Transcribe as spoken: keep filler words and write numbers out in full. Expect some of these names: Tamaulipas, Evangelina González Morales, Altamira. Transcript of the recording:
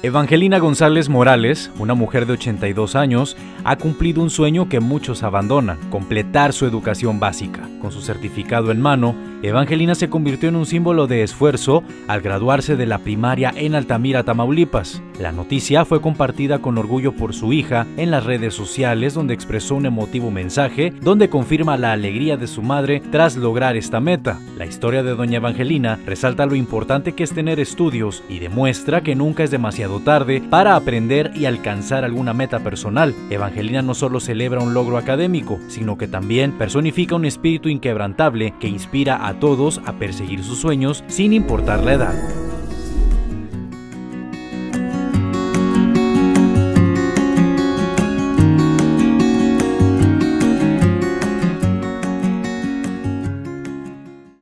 Evangelina González Morales, una mujer de ochenta y dos años, ha cumplido un sueño que muchos abandonan: completar su educación básica. Con su certificado en mano, Evangelina se convirtió en un símbolo de esfuerzo al graduarse de la primaria en Altamira, Tamaulipas. La noticia fue compartida con orgullo por su hija en las redes sociales, donde expresó un emotivo mensaje donde confirma la alegría de su madre tras lograr esta meta. La historia de doña Evangelina resalta lo importante que es tener estudios y demuestra que nunca es demasiado tarde para aprender y alcanzar alguna meta personal. Evangelina no solo celebra un logro académico, sino que también personifica un espíritu inquebrantable que inspira a todos a perseguir sus sueños sin importar la edad.